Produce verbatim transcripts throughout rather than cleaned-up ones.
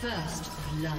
First blood.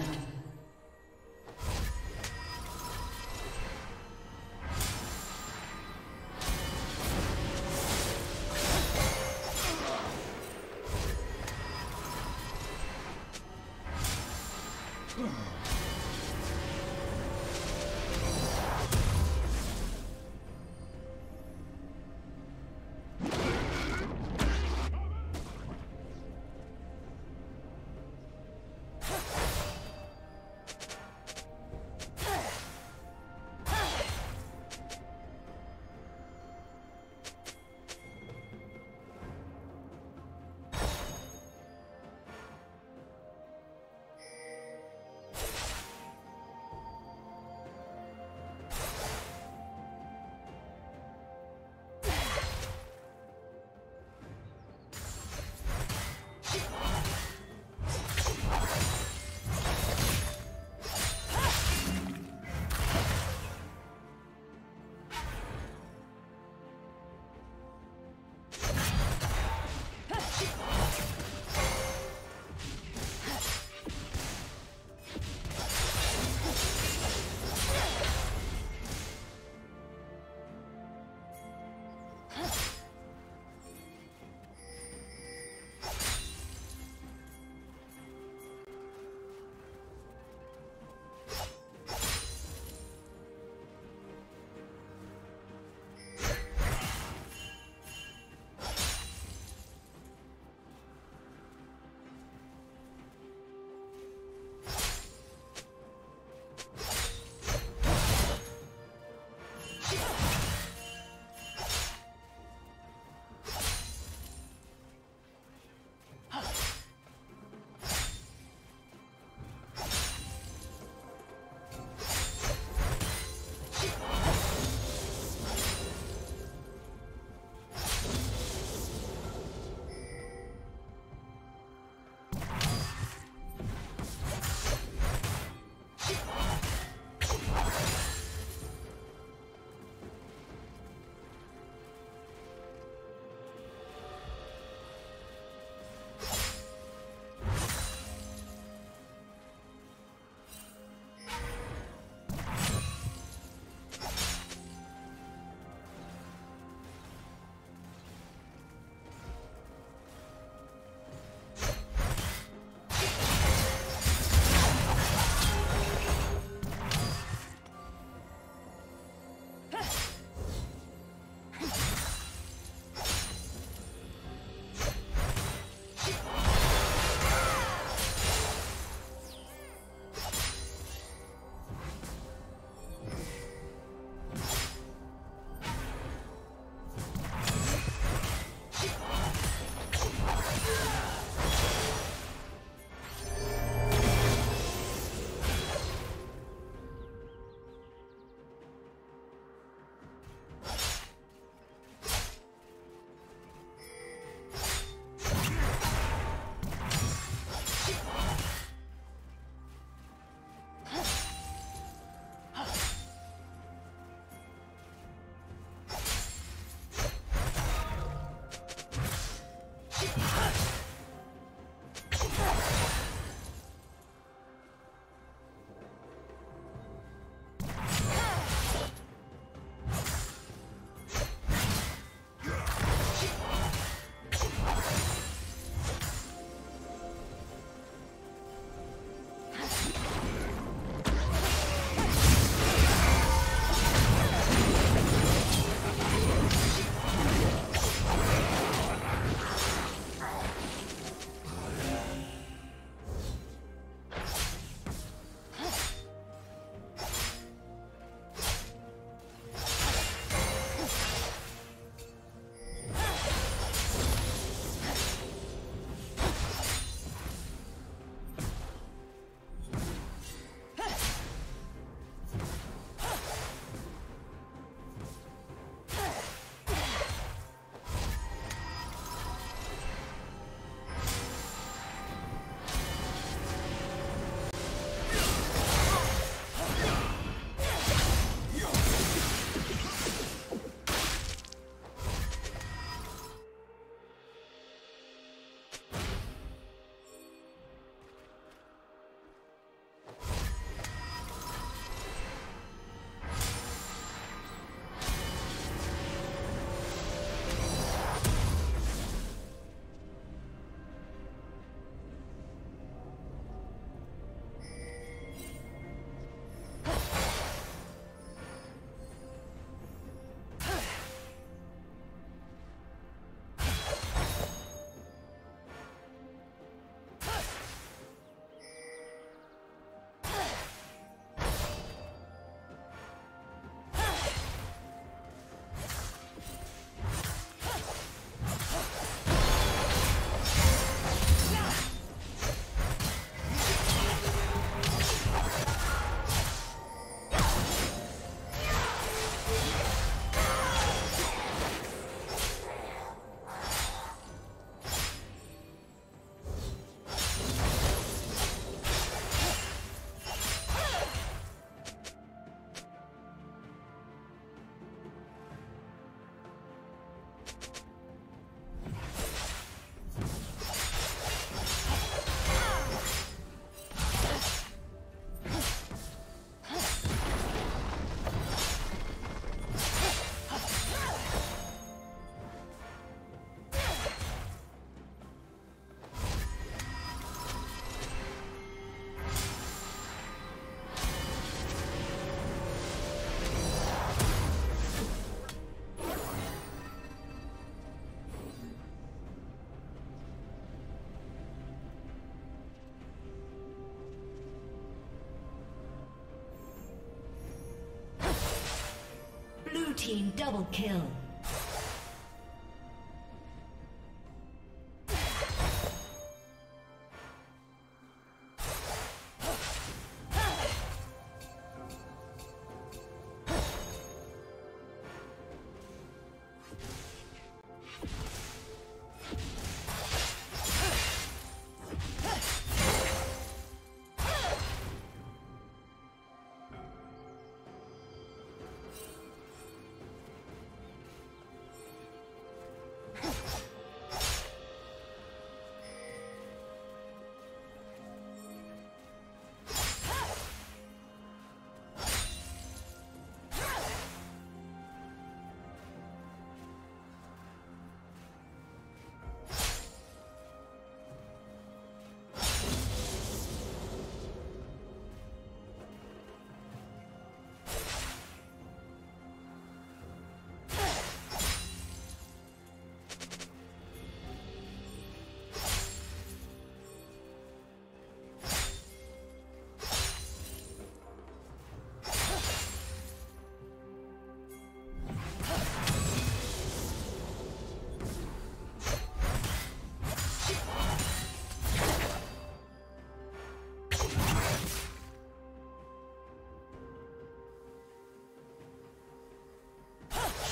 team double kill.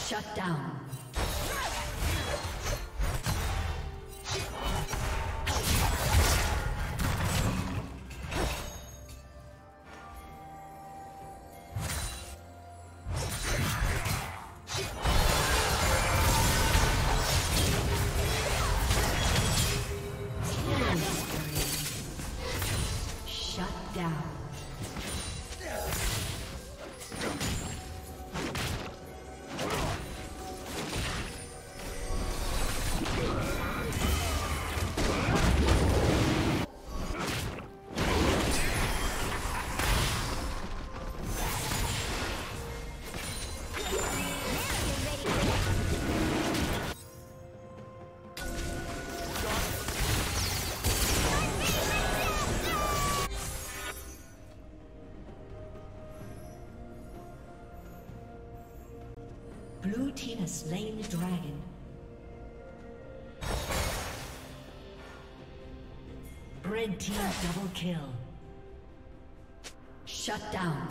Shut down. Blue team has slain the dragon. Red team double kill. Shut down.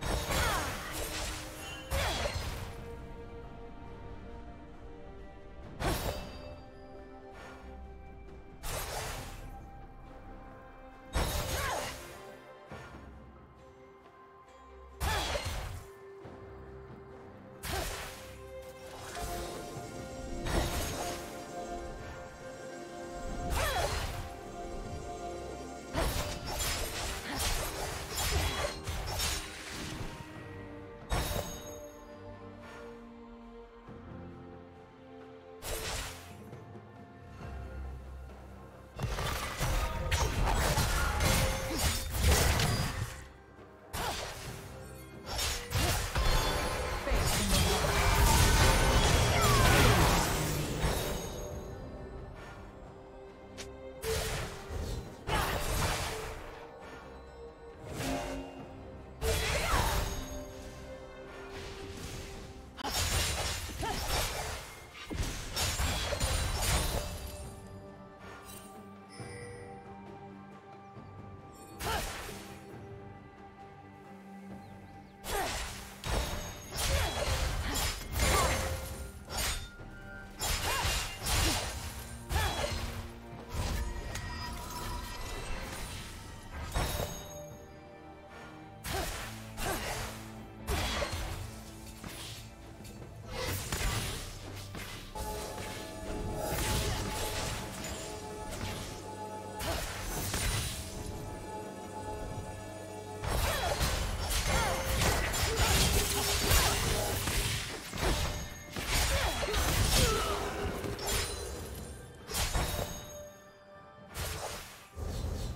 Huh.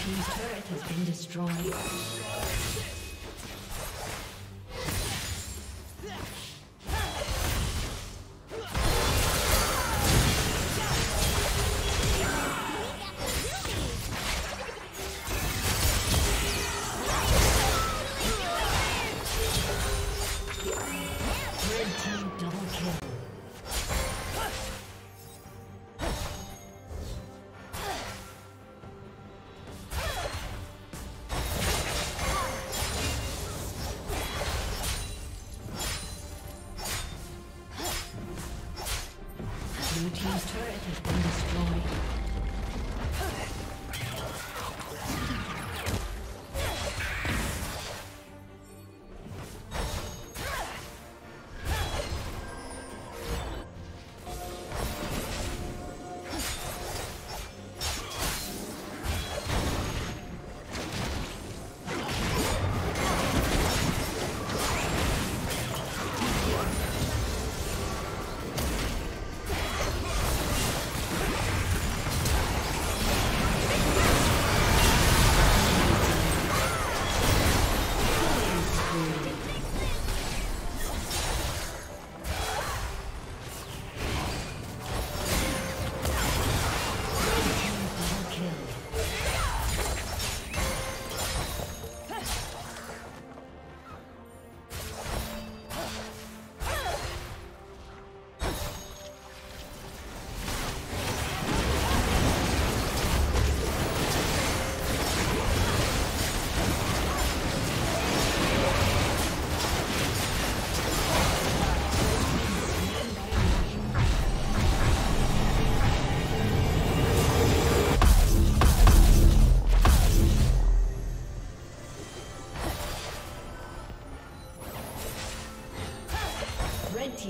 His turret has been destroyed.